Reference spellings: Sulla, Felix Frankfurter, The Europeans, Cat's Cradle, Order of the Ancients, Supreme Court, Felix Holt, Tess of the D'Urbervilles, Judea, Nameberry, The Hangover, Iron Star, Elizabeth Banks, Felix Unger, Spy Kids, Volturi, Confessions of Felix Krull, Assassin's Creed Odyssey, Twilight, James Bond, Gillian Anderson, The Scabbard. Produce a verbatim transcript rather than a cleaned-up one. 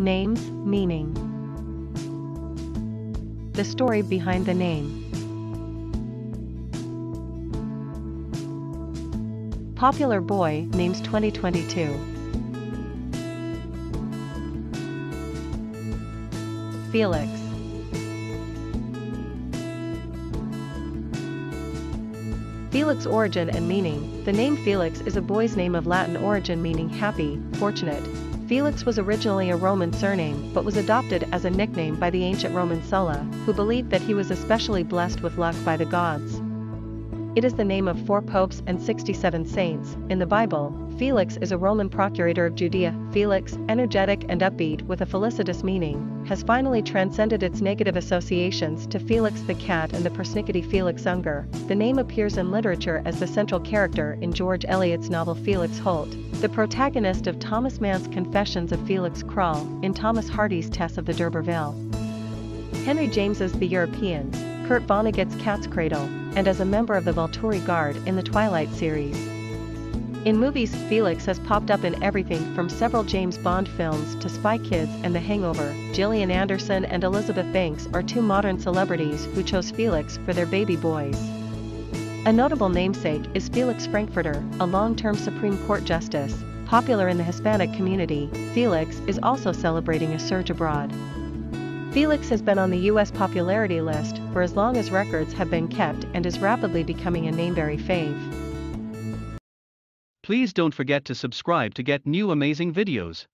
Names, meaning. The story behind the name. Popular boy names twenty twenty-two. Felix. Felix origin and meaning. The name Felix is a boy's name of Latin origin meaning happy, fortunate. Felix was originally a Roman surname but was adopted as a nickname by the ancient Roman Sulla, who believed that he was especially blessed with luck by the gods. It is the name of four popes and sixty-seven saints. In the Bible, Felix is a Roman procurator of Judea. Felix, energetic and upbeat with a felicitous meaning, has finally transcended its negative associations to Felix the Cat and the persnickety Felix Unger. The name appears in literature as the central character in George Eliot's novel Felix Holt, the protagonist of Thomas Mann's Confessions of Felix Krull, in Thomas Hardy's Tess of the D'Urbervilles, Henry James's The Europeans, Kurt Vonnegut's Cat's Cradle, and as a member of the Volturi Guard in the Twilight series. In movies, Felix has popped up in everything from several James Bond films to Spy Kids and The Hangover. Gillian Anderson and Elizabeth Banks are two modern celebrities who chose Felix for their baby boys. A notable namesake is Felix Frankfurter, a long-term Supreme Court justice. Popular in the Hispanic community, Felix is also celebrating a surge abroad. Felix has been on the U S popularity list for as long as records have been kept and is rapidly becoming a Nameberry fave. Please don't forget to subscribe to get new amazing videos.